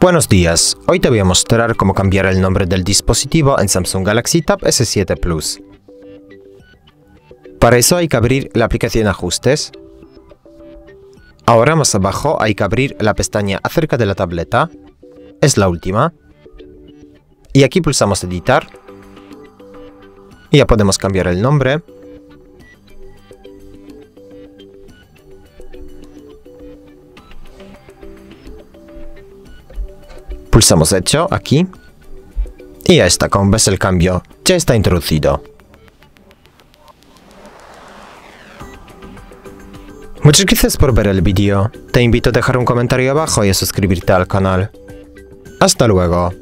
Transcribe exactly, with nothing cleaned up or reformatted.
Buenos días, hoy te voy a mostrar cómo cambiar el nombre del dispositivo en Samsung Galaxy Tab S siete Plus. Para eso hay que abrir la aplicación Ajustes. Ahora más abajo hay que abrir la pestaña Acerca de la tableta, es la última. Y aquí pulsamos Editar. Y ya podemos cambiar el nombre. Pulsamos Hecho aquí y ya está. Como ves, el cambio ya está introducido. Muchas gracias por ver el vídeo. Te invito a dejar un comentario abajo y a suscribirte al canal. Hasta luego.